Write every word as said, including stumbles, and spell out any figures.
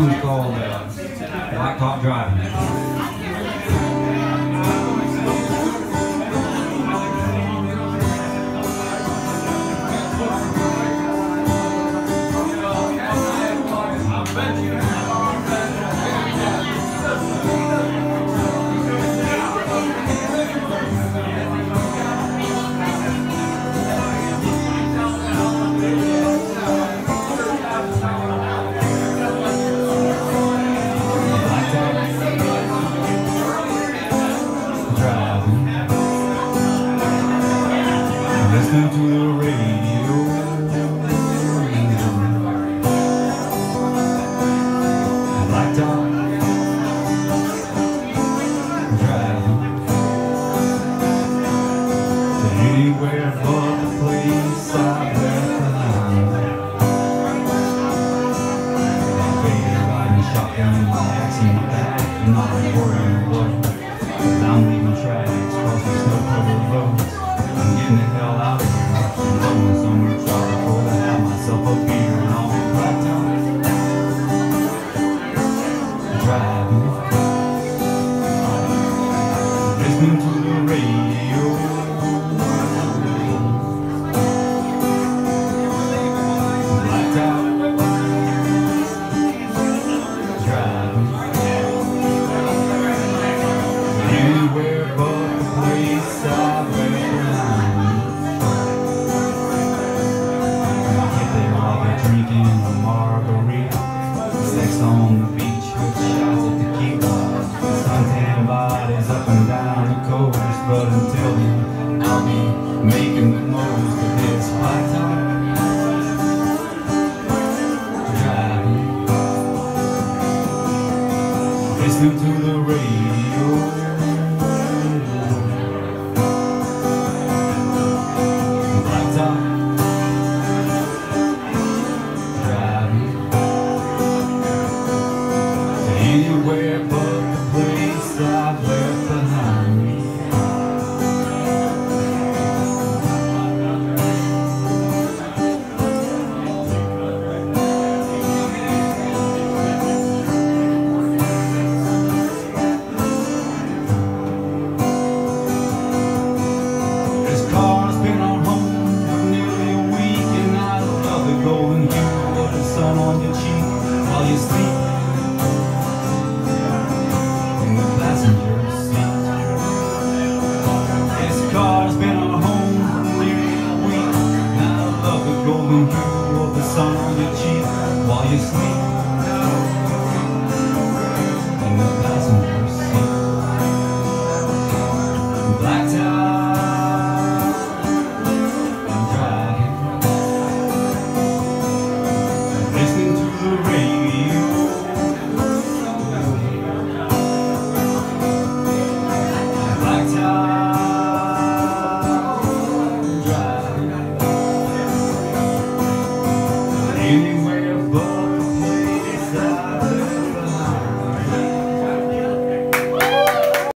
It's called uh, Blacktop Drivin'. Listen to the radio, blacktop driving to anywhere but the place I've left behind. My baby riding shotgun in my axe in my back, not worried what, 'cause I'm leaving tracks across the snow-covered roads. I'm getting the hell out. Listening to the radio, blacktop driving, anywhere but the place I've left behind. When I get there, I'll be drinking a margarita, sex on the beach with shots of tequila, suntan bodies up and down. But until then, I'll be making the most of this blacktop driving. Listening to the radio.